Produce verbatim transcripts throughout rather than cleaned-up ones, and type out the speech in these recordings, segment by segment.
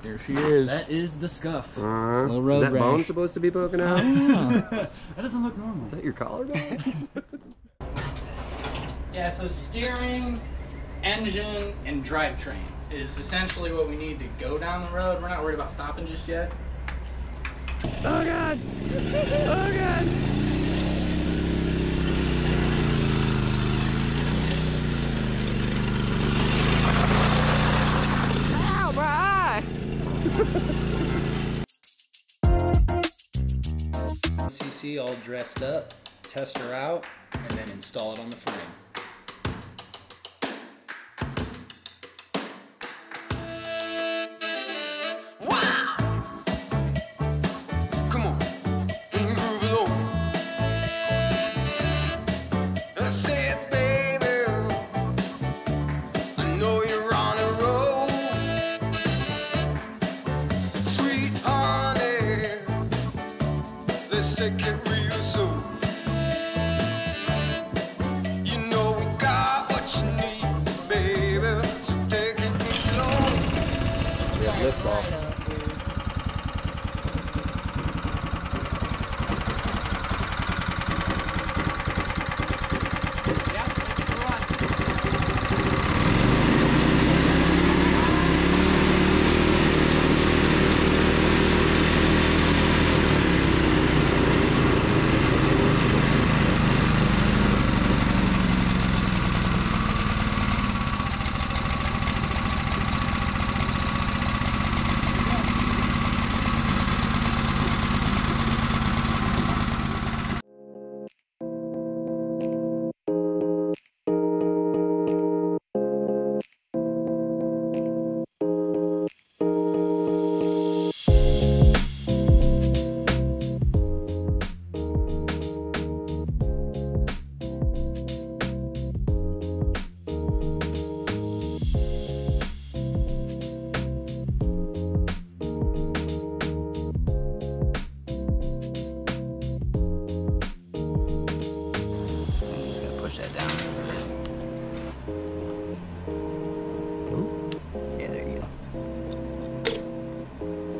There she is. That is the scuff. Uh, Little road is that rash. Bone supposed to be poking out? That doesn't look normal. Is that your collarbone? Yeah, so steering, engine, and drivetrain is essentially what we need to go down the road. We're not worried about stopping just yet. Oh God! Oh God! Ow, my eye! C C all dressed up, test her out, and then install it on the frame.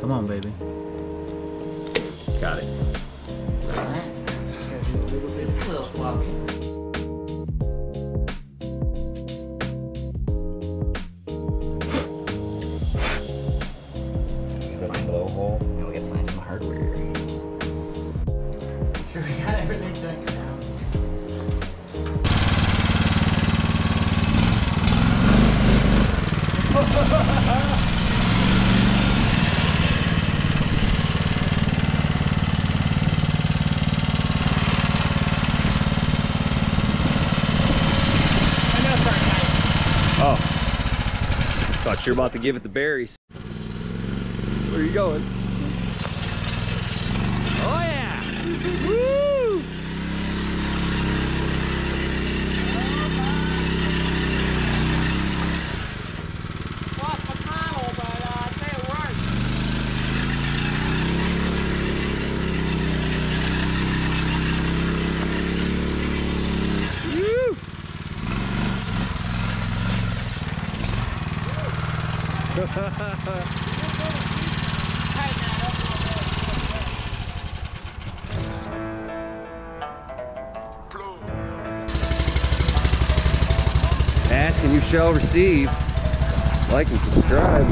Come on, baby. Got it. Alright. It's a little floppy. We gotta find a blowhole, and we gotta find some hardware. Sure, we got everything done now. Thought you were about to give it the berries. Where are you going? Oh yeah! Woo! Ask and you shall receive. Like and subscribe.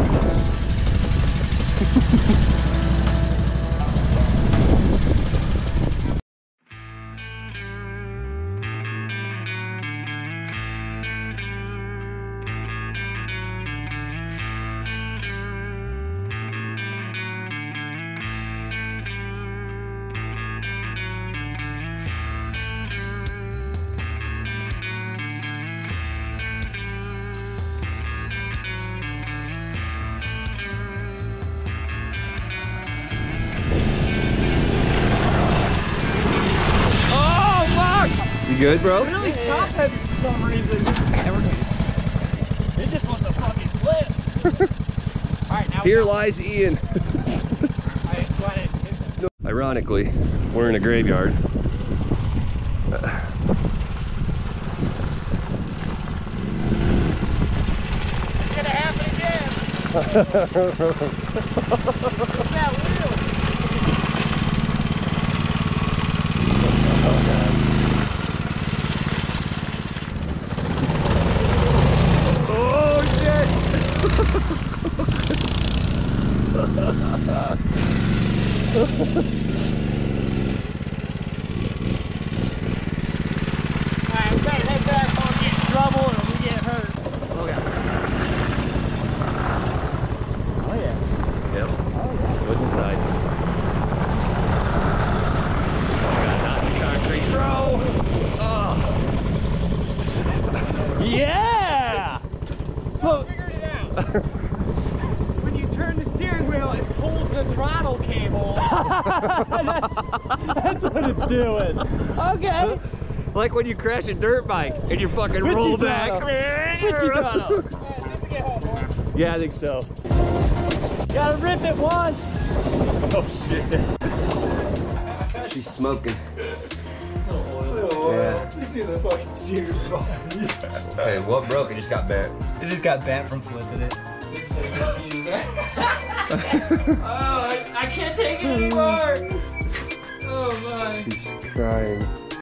Good, bro? It's really top heavy for some reason. It just wants a fucking flip. Alright, now here lies Ian. Ironically, we're in a graveyard. It's gonna happen again. What's that wheel? That's what it's doing. Okay. Like when you crash a dirt bike and you fucking Switchy roll back. Yeah, I think so. Gotta rip it once. Oh shit. She's smoking. Yeah. You see the fucking steering wheel. Okay, what broke? It just got bent. It just got bent from flipping it. Oh, I, I can't take it anymore. Oh my. She's crying.